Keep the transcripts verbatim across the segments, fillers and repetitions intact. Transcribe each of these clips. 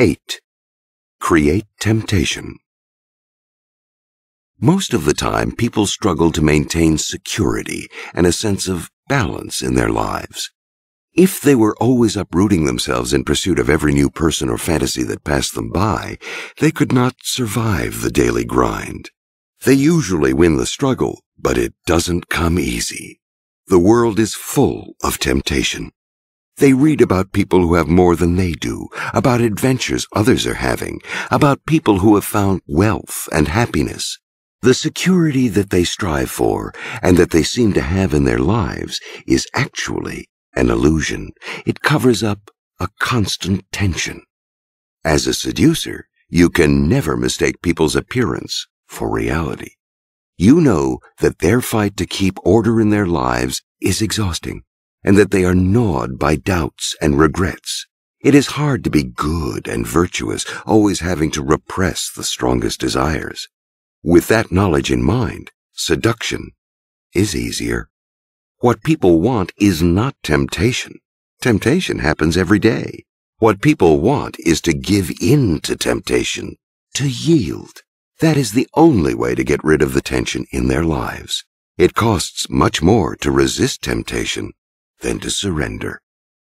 eight. Create temptation. Most of the time, people struggle to maintain security and a sense of balance in their lives. If they were always uprooting themselves in pursuit of every new person or fantasy that passed them by, they could not survive the daily grind. They usually win the struggle, but it doesn't come easy. The world is full of temptation. They read about people who have more than they do, about adventures others are having, about people who have found wealth and happiness. The security that they strive for and that they seem to have in their lives is actually an illusion. It covers up a constant tension. As a seducer, you can never mistake people's appearance for reality. You know that their fight to keep order in their lives is exhausting, and that they are gnawed by doubts and regrets. It is hard to be good and virtuous, always having to repress the strongest desires. With that knowledge in mind, seduction is easier. What people want is not temptation. Temptation happens every day. What people want is to give in to temptation, to yield. That is the only way to get rid of the tension in their lives. It costs much more to resist temptation than to surrender.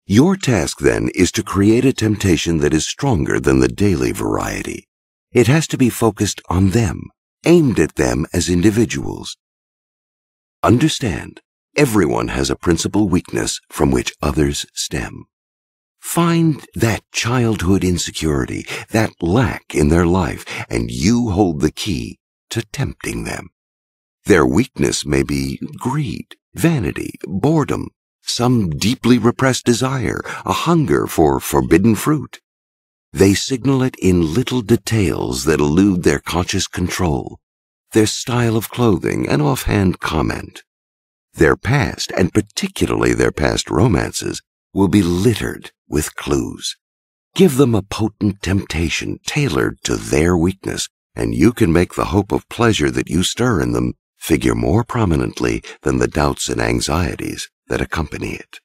Your task, then, is to create a temptation that is stronger than the daily variety. It has to be focused on them, aimed at them as individuals. Understand, everyone has a principal weakness from which others stem. Find that childhood insecurity, that lack in their life, and you hold the key to tempting them. Their weakness may be greed, vanity, boredom, some deeply repressed desire, a hunger for forbidden fruit. They signal it in little details that elude their conscious control, their style of clothing, an offhand comment. Their past, and particularly their past romances, will be littered with clues. Give them a potent temptation tailored to their weakness, and you can make the hope of pleasure that you stir in them figure more prominently than the doubts and anxieties that accompany it.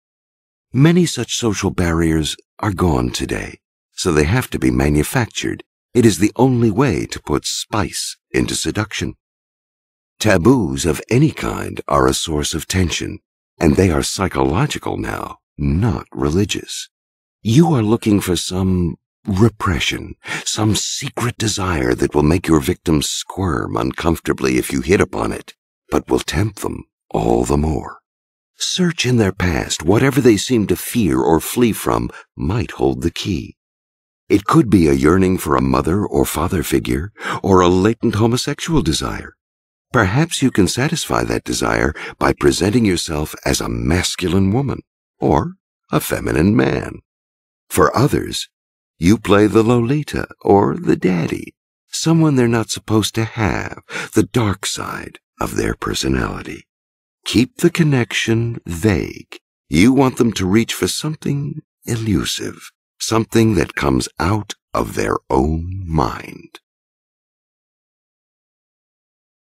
Many such social barriers are gone today, so they have to be manufactured. It is the only way to put spice into seduction. Taboos of any kind are a source of tension, and they are psychological now, not religious. You are looking for some repression, some secret desire that will make your victims squirm uncomfortably if you hit upon it, but will tempt them all the more. Search in their past. Whatever they seem to fear or flee from might hold the key. It could be a yearning for a mother or father figure, or a latent homosexual desire. Perhaps you can satisfy that desire by presenting yourself as a masculine woman or a feminine man. For others, you play the Lolita or the daddy, someone they're not supposed to have, the dark side of their personality. Keep the connection vague. You want them to reach for something elusive, something that comes out of their own mind.